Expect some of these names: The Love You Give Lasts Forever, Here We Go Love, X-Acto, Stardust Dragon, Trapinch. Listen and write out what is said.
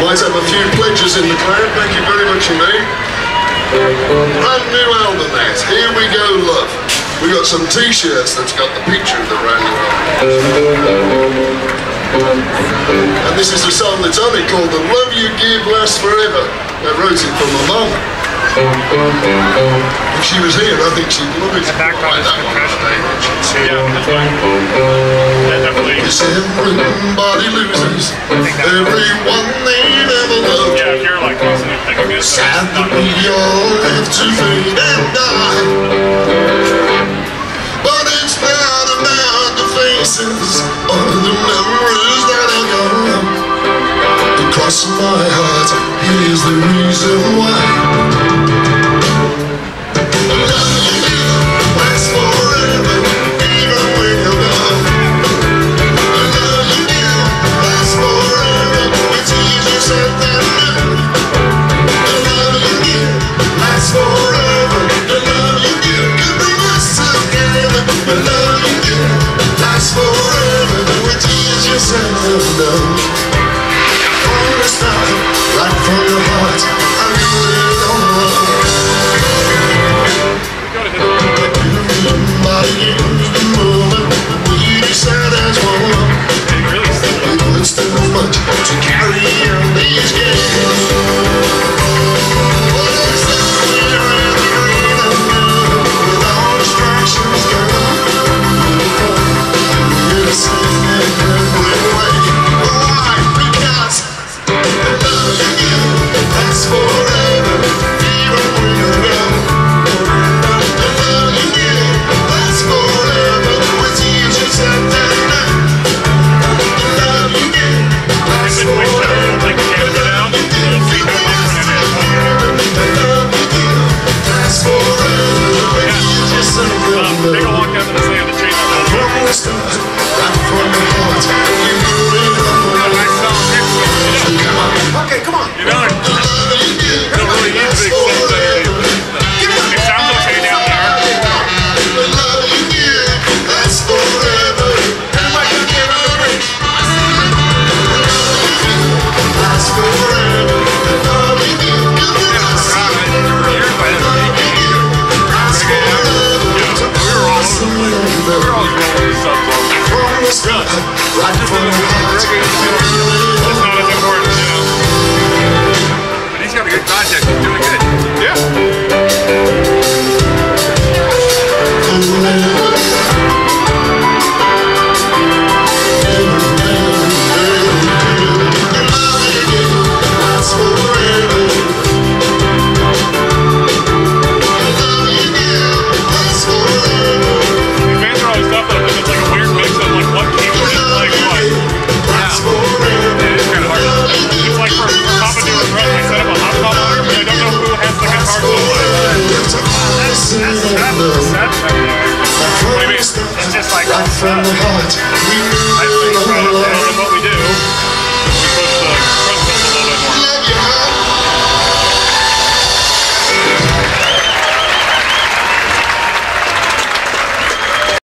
Might have a few pledges in the crowd. Thank you very much indeed. Brand new album out, Here We Go Love. We've got some t-shirts that's got the picture of the rally on. And this is a song that's on it called The Love You Give Lasts Forever. I wrote it for my mum. If she was here, I think she'd love it. That guy is everybody loses, everyone they ever loved. Yeah, if you're like this, you think of yourself. Sadly, we all have to fade and die. But it's not about the faces or the memories that are gone. Across my heart, here's the reason why. It's just like, right from the heart, we knew it all along.